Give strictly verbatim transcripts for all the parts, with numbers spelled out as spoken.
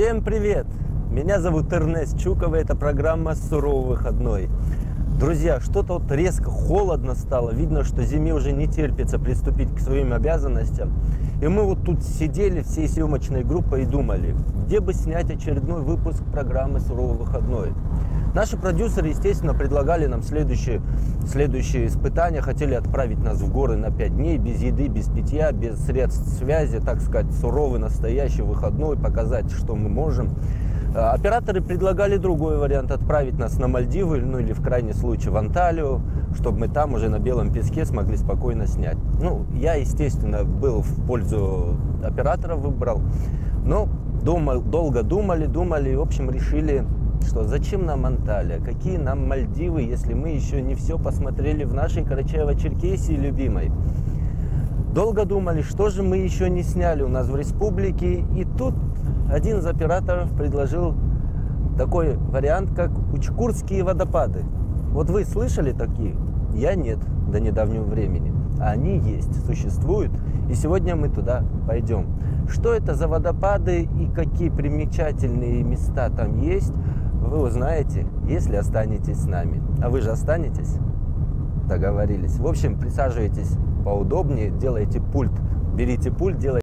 Всем привет! Меня зовут Эрнест Чуков, и это программа «Суровый выходной». Друзья, что-то вот резко холодно стало, видно, что зиме уже не терпится приступить к своим обязанностям. И мы вот тут сидели всей съемочной группой и думали, где бы снять очередной выпуск программы «Суровый выходной». Наши продюсеры, естественно, предлагали нам следующие, следующие испытания, хотели отправить нас в горы на пять дней, без еды, без питья, без средств связи, так сказать, суровый настоящий выходной, показать, что мы можем. Операторы предлагали другой вариант, отправить нас на Мальдивы, ну или в крайнем случае в Анталию, чтобы мы там уже на белом песке смогли спокойно снять. Ну, я, естественно, был в пользу оператора, выбрал, но думал, долго думали, думали и, в общем, решили, что зачем нам Анталия, какие нам Мальдивы, если мы еще не все посмотрели в нашей Карачаево-Черкесии любимой. Долго думали, что же мы еще не сняли у нас в республике, и тут один из операторов предложил такой вариант, как Учкурские водопады. Вот вы слышали такие? Я нет до недавнего времени. А они есть, существуют, и сегодня мы туда пойдем. Что это за водопады и какие примечательные места там есть, вы узнаете, если останетесь с нами. А вы же останетесь? Договорились. В общем, присаживайтесь поудобнее, делайте пульт, берите пульт, делайте.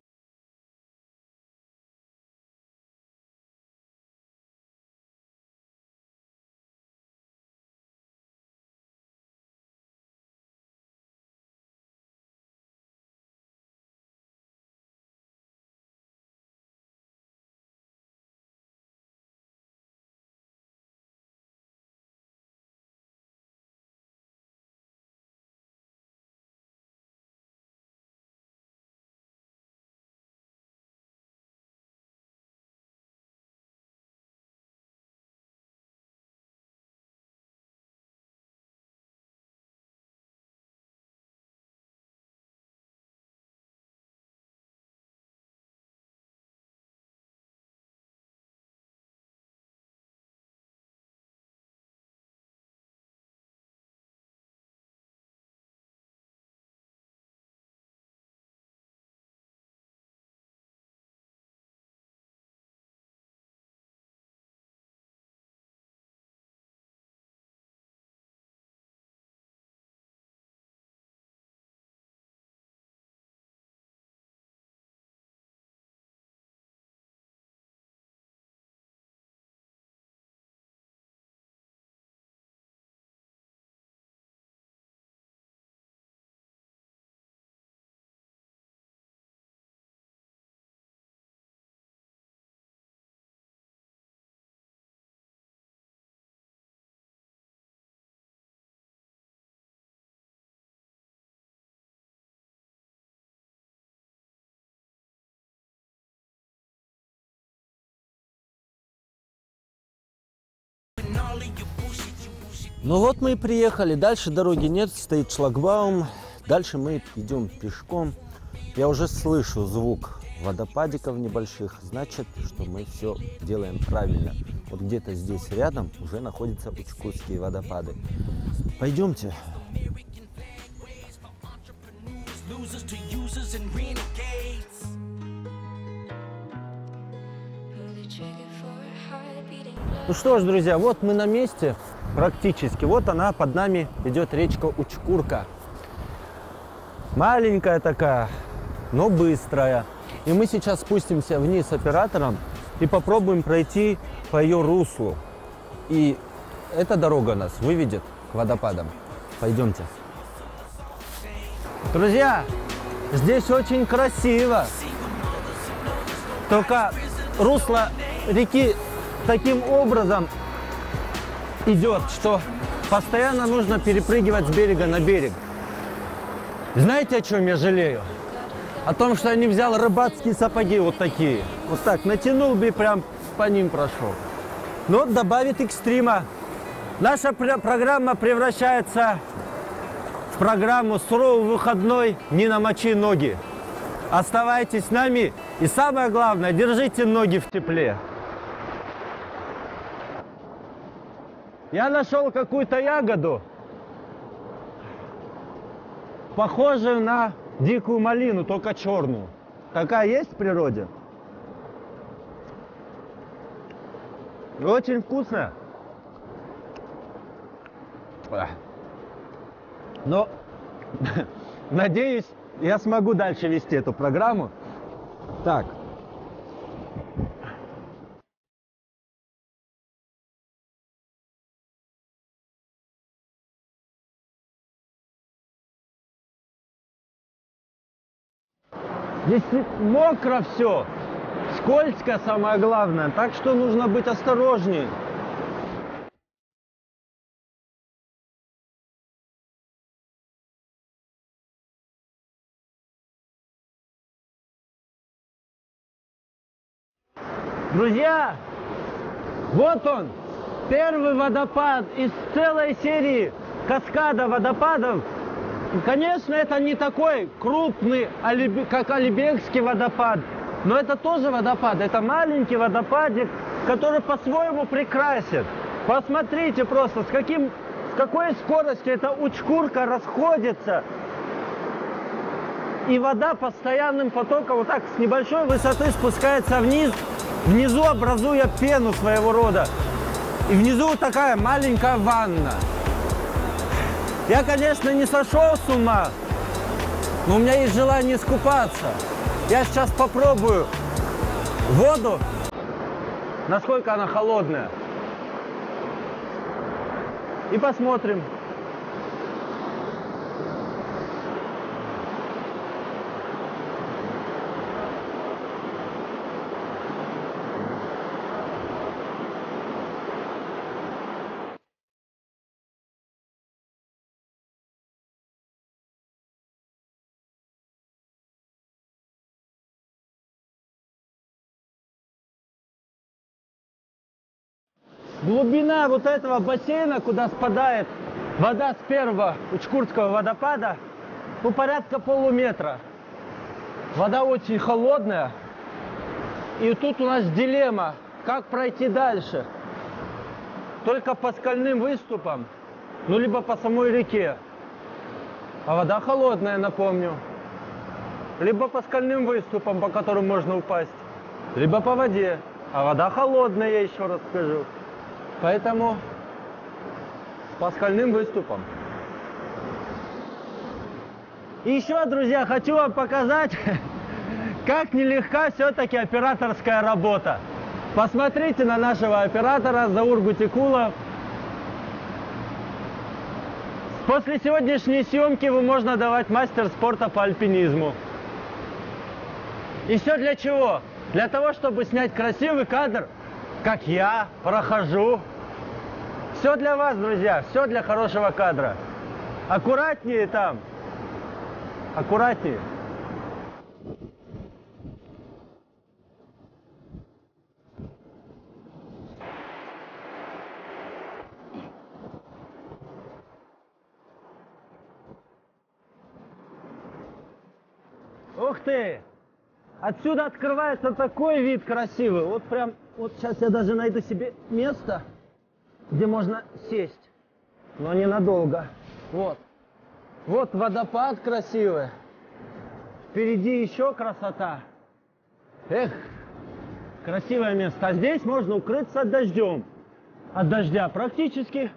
Ну вот мы и приехали, дальше дороги нет, стоит шлагбаум, дальше мы идем пешком. Я уже слышу звук водопадиков небольших, значит, что мы все делаем правильно. Вот где-то здесь рядом уже находятся Учкурские водопады. Пойдемте. Ну что ж, друзья, вот мы на месте практически. Вот она, под нами идет речка Учкурка. Маленькая такая, но быстрая. И мы сейчас спустимся вниз с оператором и попробуем пройти по ее руслу. И эта дорога нас выведет к водопадам. Пойдемте. Друзья, здесь очень красиво. Только русло реки таким образом идет, что постоянно нужно перепрыгивать с берега на берег. Знаете, о чем я жалею? О том, что я не взял рыбацкие сапоги вот такие. Вот так натянул бы и прям по ним прошел. Но добавит экстрима. Наша программа превращается в программу «Суровый выходной, не намочи ноги». Оставайтесь с нами и самое главное, держите ноги в тепле. Я нашел какую-то ягоду, похожую на дикую малину, только черную. Такая есть в природе? Очень вкусно. Но надеюсь, я смогу дальше вести эту программу. Так. Здесь мокро все, скользко, самое главное, так что нужно быть осторожнее. Друзья, вот он, первый водопад из целой серии каскада водопадов. Конечно, это не такой крупный, как Алибекский водопад, но это тоже водопад, это маленький водопадик, который по-своему прекрасен. Посмотрите просто, с, каким, с какой скоростью эта Учкурка расходится, и вода постоянным потоком вот так с небольшой высоты спускается вниз, внизу образуя пену своего рода, и внизу вот такая маленькая ванна. Я, конечно, не сошел с ума, но у меня есть желание искупаться. Я сейчас попробую воду, насколько она холодная. И посмотрим. Глубина вот этого бассейна, куда спадает вода с первого Учкурского водопада, ну, порядка полуметра. Вода очень холодная. И тут у нас дилемма, как пройти дальше. Только по скальным выступам, ну, либо по самой реке. А вода холодная, напомню. Либо по скальным выступам, по которым можно упасть, либо по воде. А вода холодная, я еще раз скажу. Поэтому по скальным выступам. И еще, друзья, хочу вам показать, как нелегка все-таки операторская работа. Посмотрите на нашего оператора Заур Бутикула. После сегодняшней съемки ему можно давать мастер спорта по альпинизму. И все для чего? Для того, чтобы снять красивый кадр, как я прохожу. Все для вас, друзья, все для хорошего кадра. Аккуратнее там, аккуратнее. Ух ты! Отсюда открывается такой вид красивый. Вот прям, вот сейчас я даже найду себе место, где можно сесть, но ненадолго. Вот. Вот водопад красивый. Впереди еще красота. Эх, красивое место. А здесь можно укрыться от дождя. От дождя практически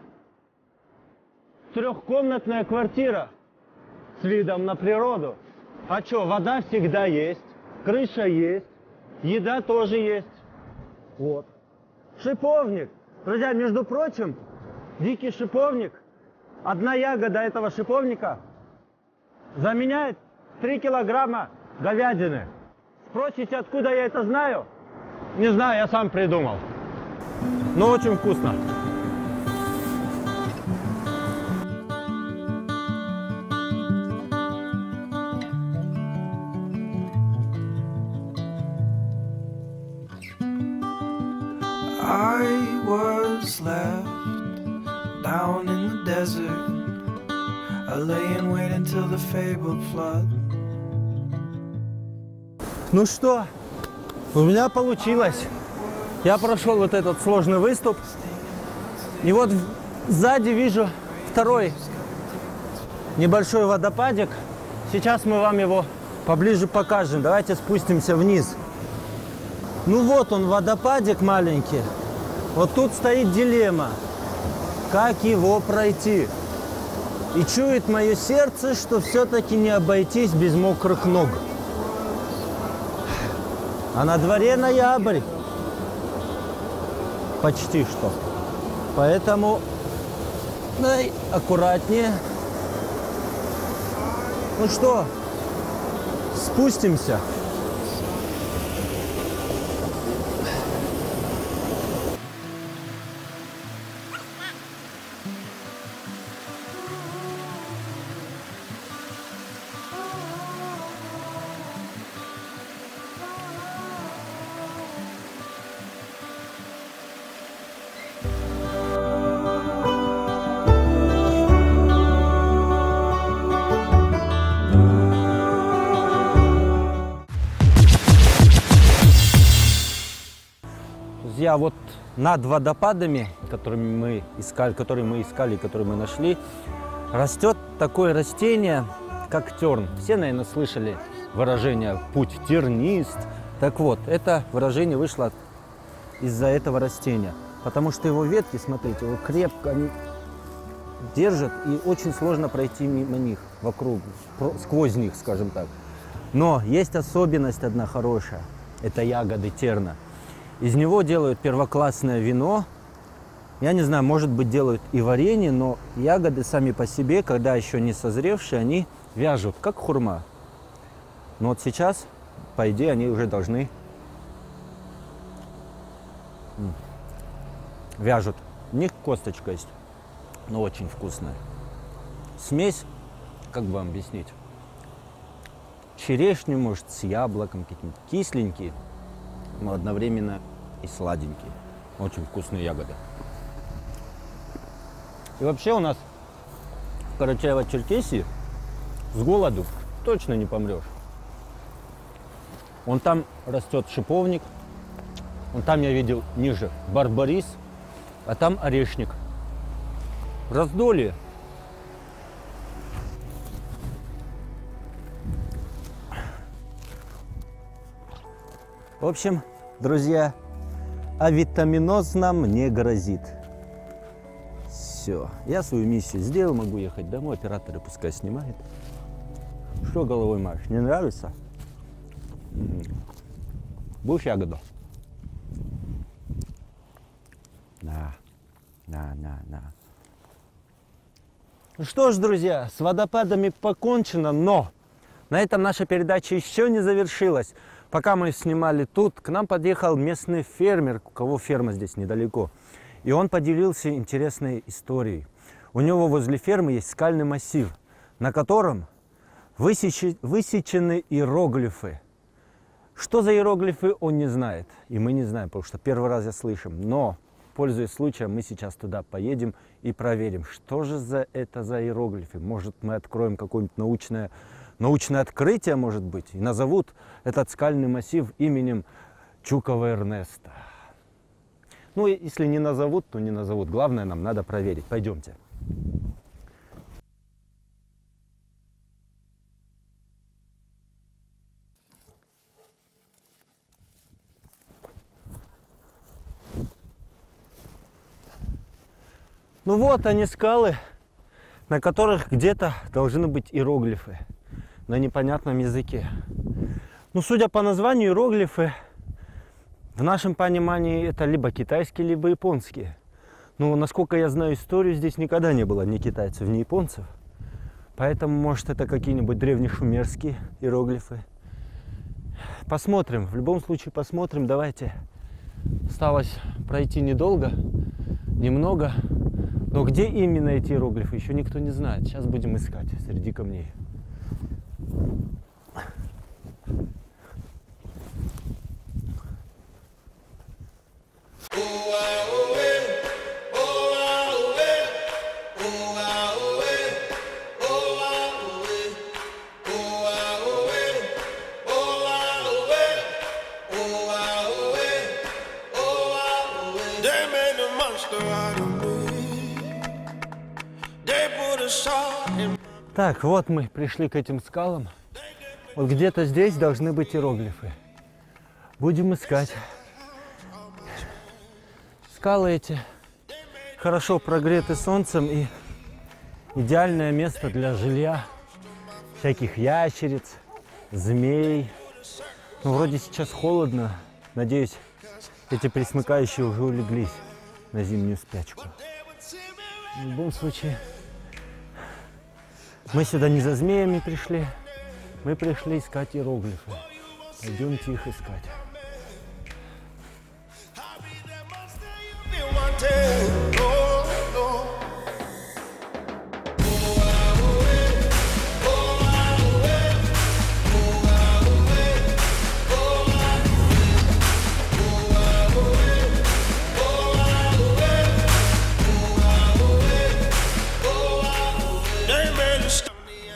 трехкомнатная квартира с видом на природу. А что, вода всегда есть. Крыша есть, еда тоже есть. Вот. Шиповник. Друзья, между прочим, дикий шиповник, одна ягода этого шиповника заменяет три килограмма говядины. Спросите, откуда я это знаю? Не знаю, я сам придумал. Но очень вкусно. I was left down in the desert. I lay in wait until the fabled flood. Ну что, у меня получилось. Я прошел вот этот сложный выступ. И вот сзади вижу второй небольшой водопадик. Сейчас мы вам его поближе покажем. Давайте спустимся вниз. Ну вот он, водопадик маленький. Вот тут стоит дилемма, как его пройти. И чует мое сердце, что все-таки не обойтись без мокрых ног. А на дворе ноябрь. Почти что. Поэтому дай, аккуратнее. Ну что, спустимся. Друзья, вот над водопадами, которые мы искали, которые мы искали, которые мы нашли, растет такое растение, как терн. Все, наверное, слышали выражение «путь тернист». Так вот, это выражение вышло из-за этого растения, потому что его ветки, смотрите, его крепко они держат, и очень сложно пройти мимо них, вокруг, сквозь них, скажем так. Но есть особенность одна хорошая – это ягоды терна. Из него делают первоклассное вино. Я не знаю, может быть, делают и варенье, но ягоды сами по себе, когда еще не созревшие, они вяжут, как хурма. Но вот сейчас, по идее, они уже должны вяжут. У них косточка есть, но очень вкусная. Смесь, как вам объяснить? Черешню, может, с яблоком, какие-нибудь кисленькие, но одновременно и сладенькие. Очень вкусные ягоды. И вообще у нас в Карачаево-Черкесии с голоду точно не помрешь. Вон там растет шиповник, вон там я видел ниже барбарис, а там орешник. Раздолье. В общем, друзья, авитаминоз нам не грозит. Все, я свою миссию сделал, могу ехать домой, операторы пускай снимают. Что головой машешь, не нравится? Будешь ягоду? На, на, на, на. Ну что ж, друзья, с водопадами покончено, но на этом наша передача еще не завершилась. Пока мы снимали тут, к нам подъехал местный фермер, у кого ферма здесь недалеко. И он поделился интересной историей. У него возле фермы есть скальный массив, на котором высечи, высечены иероглифы. Что за иероглифы, он не знает. И мы не знаем, потому что первый раз я слышу. Но, пользуясь случаем, мы сейчас туда поедем и проверим, что же за это за иероглифы. Может, мы откроем какое-нибудь научное... Научное открытие, может быть, и назовут этот скальный массив именем Чукова Эрнеста. Ну, если не назовут, то не назовут. Главное, нам надо проверить. Пойдемте. Ну вот они, скалы, на которых где-то должны быть иероглифы. На непонятном языке. Ну, судя по названию, иероглифы в нашем понимании это либо китайские, либо японские. Но, насколько я знаю историю, здесь никогда не было ни китайцев, ни японцев. Поэтому, может, это какие-нибудь древнешумерские иероглифы. Посмотрим. В любом случае, посмотрим. Давайте. Осталось пройти недолго, немного. Но где именно эти иероглифы, еще никто не знает. Сейчас будем искать среди камней. Так, вот мы пришли к этим скалам. Вот где-то здесь должны быть иероглифы. Будем искать. Скалы эти хорошо прогреты солнцем и идеальное место для жилья всяких ящериц, змей. Ну, вроде сейчас холодно. Надеюсь, эти пресмыкающие уже улеглись на зимнюю спячку. В любом случае, мы сюда не за змеями пришли. Мы пришли искать иероглифы. Пойдемте их искать.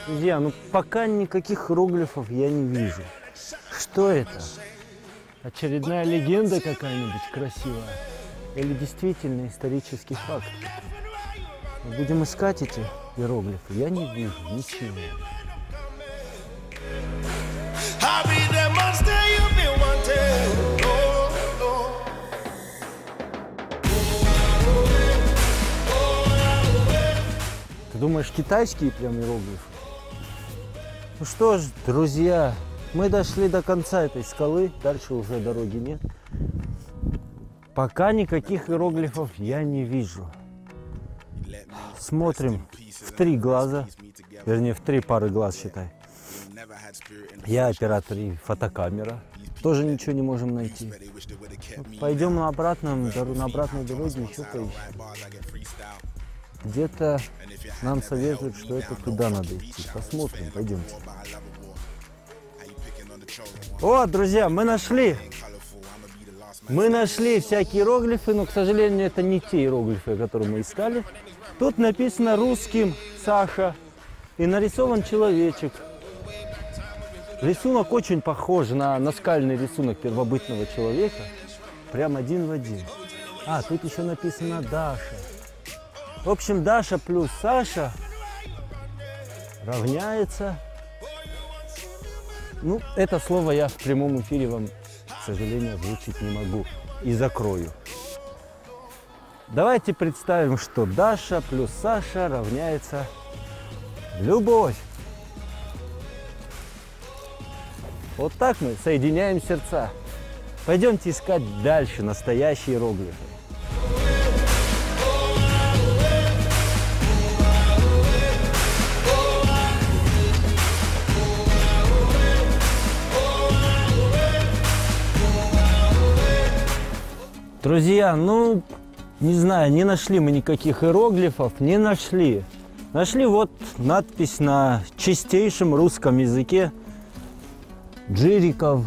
Друзья, ну пока никаких иероглифов я не вижу. Что это? Очередная легенда какая-нибудь красивая? Или действительно исторический факт? Мы будем искать эти иероглифы. Я не вижу ничего. Ты думаешь, китайские прям иероглифы? Ну что ж, друзья, мы дошли до конца этой скалы. Дальше уже дороги нет. Пока никаких иероглифов я не вижу. Смотрим в три глаза, вернее в три пары глаз, считай. Я оператор и фотокамера. Тоже ничего не можем найти. Пойдем на, обратном, на обратной дороге еще поищем. Где-то нам советуют, что это туда надо идти. Посмотрим, пойдемте. О, друзья, мы нашли! Мы нашли всякие иероглифы, но, к сожалению, это не те иероглифы, которые мы искали. Тут написано русским «Саша» и нарисован человечек. Рисунок очень похож на наскальный рисунок первобытного человека. Прям один в один. А, тут еще написано «Даша». В общем, Даша плюс Саша равняется... Ну, это слово я в прямом эфире вам... к сожалению, озвучить не могу и закрою. Давайте представим, что Даша плюс Саша равняется любовь. Вот так мы соединяем сердца. Пойдемте искать дальше настоящие иероглифы. Друзья, ну, не знаю, не нашли мы никаких иероглифов, не нашли. Нашли вот надпись на чистейшем русском языке. Джириков,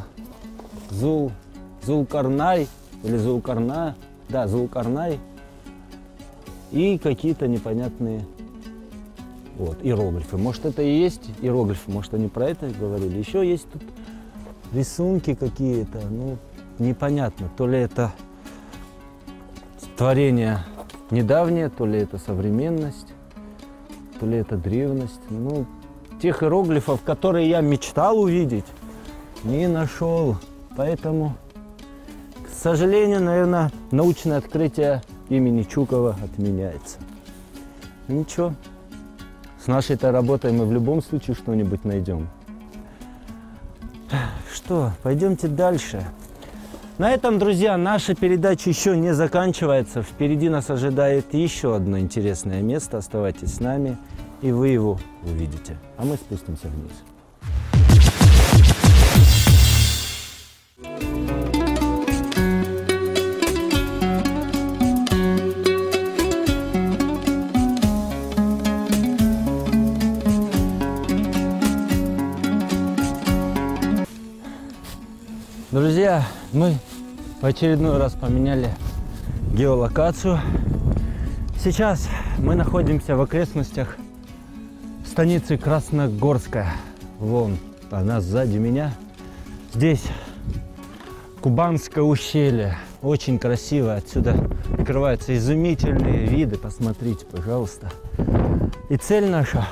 Зул, Зулкарнай, или Зулкарна, да, Зулкарнай. И какие-то непонятные вот, иероглифы. Может, это и есть иероглифы, может, они про это говорили. Еще есть тут рисунки какие-то, ну, непонятно, то ли это... творение недавнее, то ли это современность, то ли это древность. Ну, тех иероглифов, которые я мечтал увидеть, не нашел. Поэтому, к сожалению, наверное, научное открытие имени Чукова отменяется. Ничего, с нашей-то работой мы в любом случае что-нибудь найдем. Что, пойдемте дальше. На этом, друзья, наша передача еще не заканчивается. Впереди нас ожидает еще одно интересное место. Оставайтесь с нами, и вы его увидите. А мы спустимся вниз. Друзья, мы в очередной раз поменяли геолокацию. Сейчас мы находимся в окрестностях станицы Красногорская. Вон она сзади меня. Здесь Кубанское ущелье. Очень красиво. Отсюда открываются изумительные виды. Посмотрите, пожалуйста. И цель наша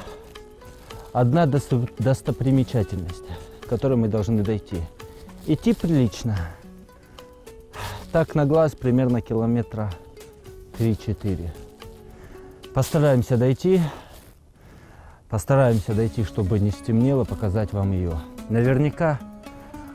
– одна достопримечательность, к которой мы должны дойти. Идти прилично. Так на глаз примерно километра три-четыре. Постараемся дойти. Постараемся дойти, чтобы не стемнело, показать вам ее. Наверняка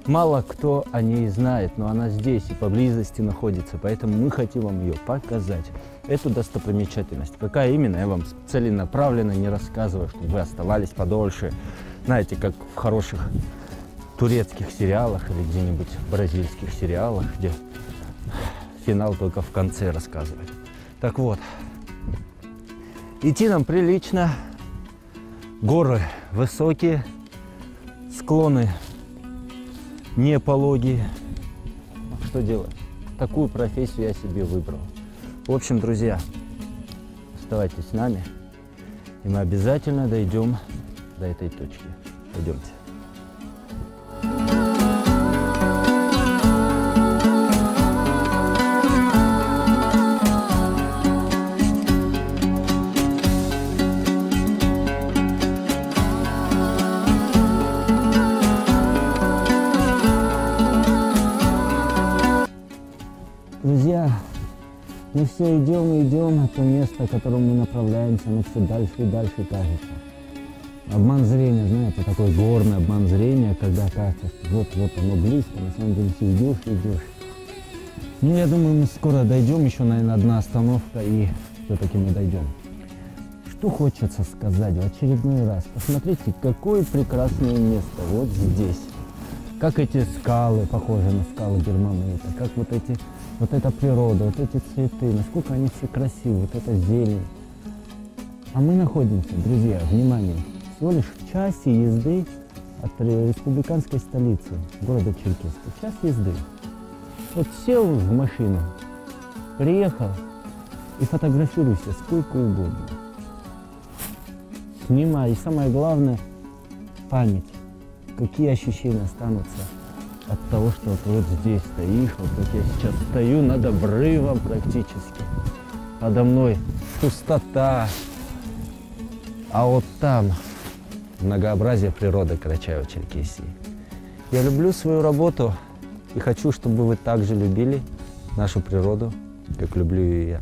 мало кто о ней знает, но она здесь и поблизости находится, поэтому мы хотим вам ее показать, эту достопримечательность. Пока именно я вам целенаправленно не рассказываю, чтобы вы оставались подольше, знаете, как в хороших турецких сериалах или где-нибудь бразильских сериалах, где финал только в конце рассказывает. Так вот, идти нам прилично. Горы высокие, склоны не пологие. Что делать? Такую профессию я себе выбрал. В общем, друзья, оставайтесь с нами, и мы обязательно дойдем до этой точки. Пойдемте. Мы все идем и идем, а то место, к которому мы направляемся, оно все дальше и дальше кажется. Обман зрения, знаете, такой горный обман зрения, когда кажется, что вот-вот оно близко, на самом деле все идешь и идешь. Ну, я думаю, мы скоро дойдем, еще, наверное, одна остановка, и все-таки мы дойдем. Что хочется сказать в очередной раз. Посмотрите, какое прекрасное место вот здесь. Как эти скалы, похожи на скалы Германии-то, как вот эти... Вот эта природа, вот эти цветы, насколько они все красивы, вот эта зелень. А мы находимся, друзья, внимание, всего лишь в часе езды от республиканской столицы, города Черкесска. Час езды. Вот сел в машину, приехал и фотографируйся сколько угодно. Снимай. И самое главное, память. Какие ощущения останутся от того, что вот, вот здесь стоишь, вот как я сейчас стою над обрывом практически. Подо мной пустота, а вот там многообразие природы Карачаево-Черкесии. Я люблю свою работу и хочу, чтобы вы также любили нашу природу, как люблю ее я.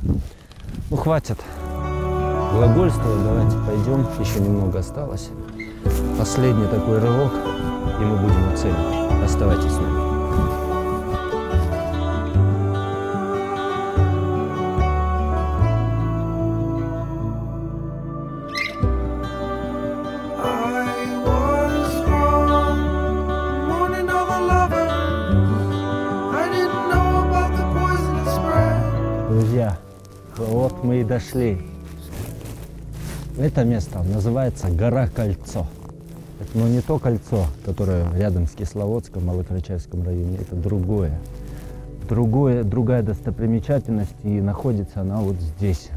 Ну, хватит глагольствовать, давайте пойдем, еще немного осталось. Последний такой рывок, и мы будем у цели. Оставайтесь с нами. Друзья, вот мы и дошли. Это место называется Гора Кольцо. Но не то кольцо, которое рядом с Кисловодском, Малокарачаевском районе, это другое. другое. Другая достопримечательность, и находится она вот здесь,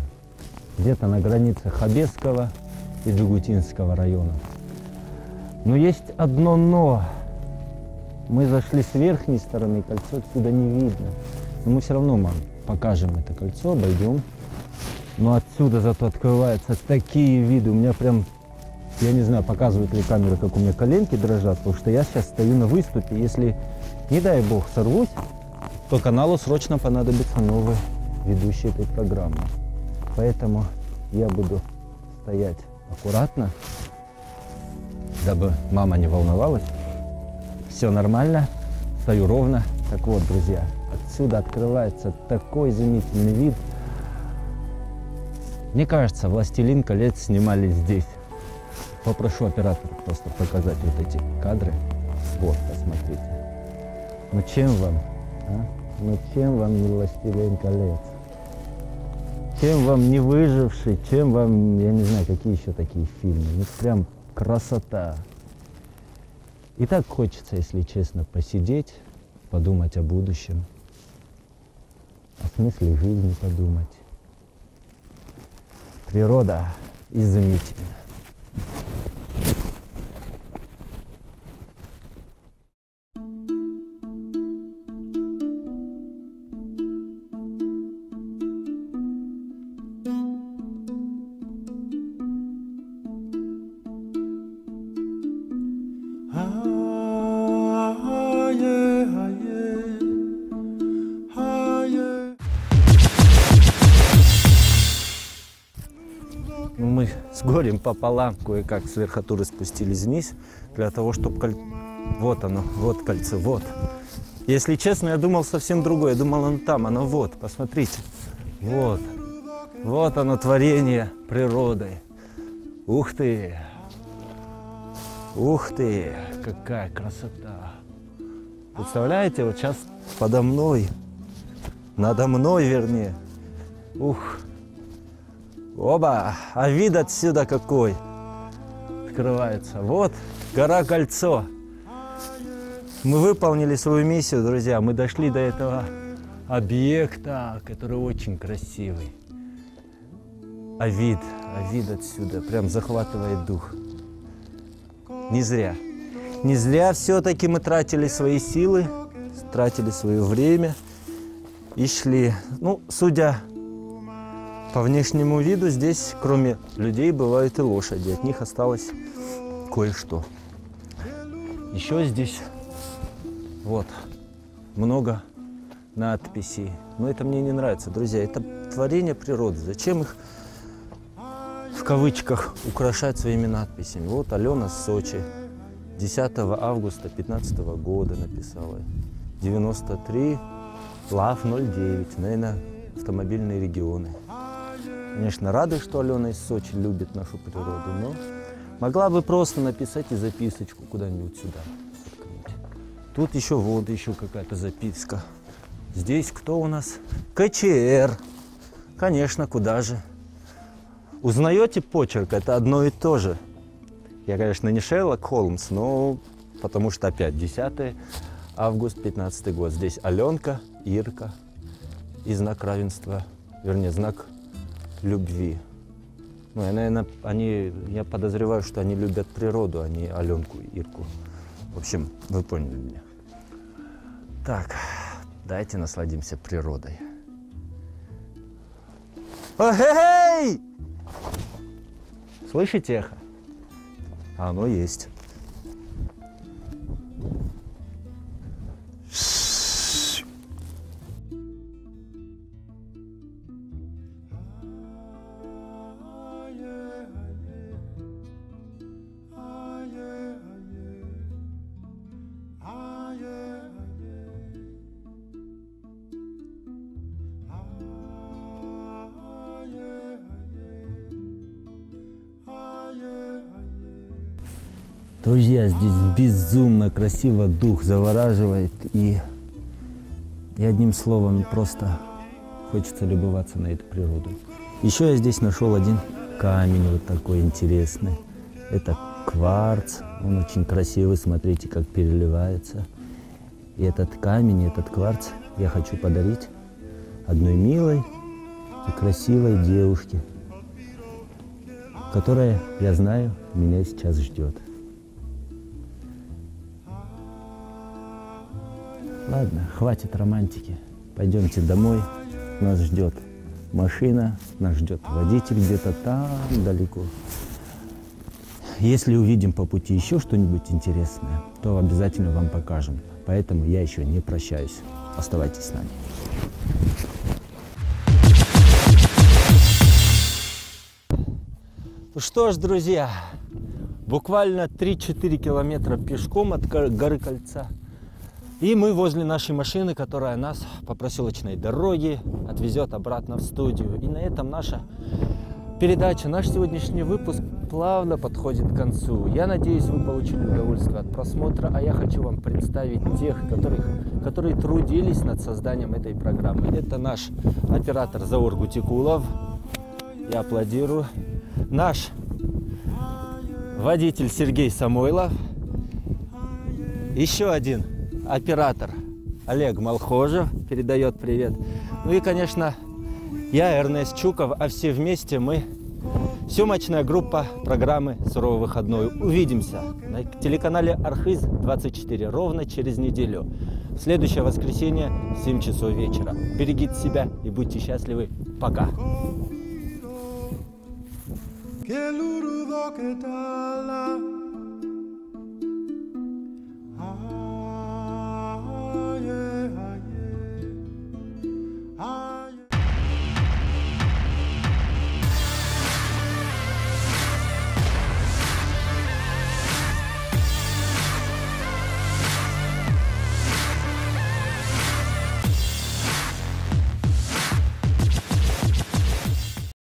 где-то на границе Хабецкого и Джигутинского района. Но есть одно но. Мы зашли с верхней стороны, кольцо отсюда не видно. Но мы все равно вам покажем это кольцо, обойдем. Но отсюда зато открываются такие виды, у меня прям... Я не знаю, показывает ли камера, как у меня коленки дрожат, потому что я сейчас стою на выступе. Если, не дай бог, сорвусь, то каналу срочно понадобится новый ведущий этой программы. Поэтому я буду стоять аккуратно, дабы мама не волновалась. Все нормально, стою ровно. Так вот, друзья, отсюда открывается такой изумительный вид. Мне кажется, «Властелин колец» снимали здесь. Попрошу оператора просто показать вот эти кадры. Вот, посмотрите. Ну чем вам, а? Ну чем вам не «Властелин колец»? Чем вам не «Выживший», чем вам, я не знаю, какие еще такие фильмы. Ну прям красота. И так хочется, если честно, посидеть, подумать о будущем, о смысле жизни подумать. Природа изумительна. горем пополам кое-как с верхотуры спустились вниз, для того, чтобы коль... Вот оно, вот кольцо, вот. Если честно, я думал совсем другое. Я думал, оно там, оно вот, посмотрите. Вот. Вот оно, творение природы. Ух ты! Ух ты! Какая красота! Представляете, вот сейчас подо мной, надо мной, вернее. Ух! Оба! А вид отсюда какой открывается. Вот гора Кольцо. Мы выполнили свою миссию, друзья. Мы дошли до этого объекта, который очень красивый. А вид, а вид отсюда прям захватывает дух. Не зря. Не зря все-таки мы тратили свои силы, тратили свое время и шли. Ну, судя по внешнему виду, здесь, кроме людей, бывают и лошади. От них осталось кое-что. Еще здесь вот много надписей. Но это мне не нравится, друзья. Это творение природы. Зачем их в кавычках украшать своими надписями? Вот Алена с Сочи. десятого августа две тысячи пятнадцатого года написала. девяносто три лав ноль девять. Наверное, автомобильные регионы. Конечно, рады, что Алена из Сочи любит нашу природу, но могла бы просто написать и записочку куда-нибудь сюда. Тут еще вот еще какая-то записка. Здесь кто у нас? ка че эр. Конечно, куда же. Узнаете почерк? Это одно и то же. Я, конечно, не Шерлок Холмс, но потому что опять десятое августа две тысячи пятнадцатый год. Здесь Аленка, Ирка и знак равенства, вернее, знак любви. Ну, я, наверное, они, я подозреваю, что они любят природу, а не Аленку и Ирку. В общем, вы поняли меня. Так, давайте насладимся природой. Эй! Слышите эхо? Оно есть. Друзья, здесь безумно красиво, дух завораживает, и, и одним словом просто хочется любоваться на эту природу. Еще я здесь нашел один камень вот такой интересный. Это кварц, он очень красивый, смотрите, как переливается. И этот камень, этот кварц я хочу подарить одной милой и красивой девушке, которая, я знаю, меня сейчас ждет. Ладно, хватит романтики. Пойдемте домой. Нас ждет машина, нас ждет водитель где-то там далеко. Если увидим по пути еще что-нибудь интересное, то обязательно вам покажем. Поэтому я еще не прощаюсь. Оставайтесь с нами. Ну что ж, друзья, буквально три-четыре километра пешком от горы Кольца. И мы возле нашей машины, которая нас по проселочной дороге отвезет обратно в студию. И на этом наша передача, наш сегодняшний выпуск плавно подходит к концу. Я надеюсь, вы получили удовольствие от просмотра, а я хочу вам представить тех, которых, которые трудились над созданием этой программы. Это наш оператор Заур Гутикулов. Я аплодирую. Наш водитель Сергей Самойлов. Еще один оператор Олег Малхожев передает привет. Ну и, конечно, я, Эрнест Чуков, а все вместе мы съемочная группа программы «Суровый выходной». Увидимся на телеканале Архиз двадцать четыре ровно через неделю. В следующее воскресенье в семь часов вечера. Берегите себя и будьте счастливы. Пока!